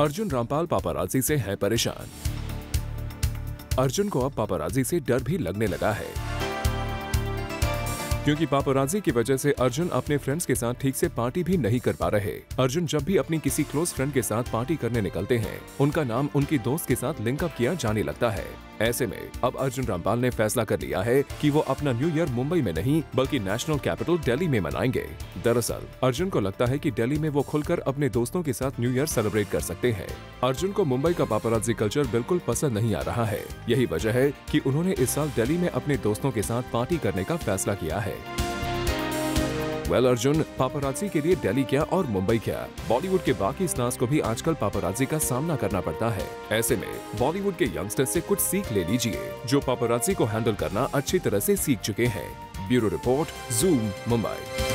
अर्जुन रामपाल पापाराजी से है परेशान। अर्जुन को अब पापाराजी से डर भी लगने लगा है, क्योंकि पापाराजी की वजह से अर्जुन अपने फ्रेंड्स के साथ ठीक से पार्टी भी नहीं कर पा रहे। अर्जुन जब भी अपनी किसी क्लोज फ्रेंड के साथ पार्टी करने निकलते हैं, उनका नाम उनकी दोस्त के साथ लिंकअप किया जाने लगता है। ऐसे में अब अर्जुन रामपाल ने फैसला कर लिया है कि वो अपना न्यू ईयर मुंबई में नहीं बल्कि नेशनल कैपिटल दिल्ली में मनाएंगे। दरअसल अर्जुन को लगता है कि दिल्ली में वो खुलकर अपने दोस्तों के साथ न्यू ईयर सेलिब्रेट कर सकते हैं। अर्जुन को मुंबई का पापाराजी कल्चर बिल्कुल पसंद नहीं आ रहा है। यही वजह है कि उन्होंने इस साल दिल्ली में अपने दोस्तों के साथ पार्टी करने का फैसला किया है। वेल, अर्जुन पापाराजी के लिए दिल्ली क्या और मुंबई क्या, बॉलीवुड के बाकी स्टार्स को भी आजकल पापाराजी का सामना करना पड़ता है। ऐसे में बॉलीवुड के यंगस्टर्स से कुछ सीख ले लीजिए, जो पापाराजी को हैंडल करना अच्छी तरह से सीख चुके हैं। Bureau report, zoom Mumbai.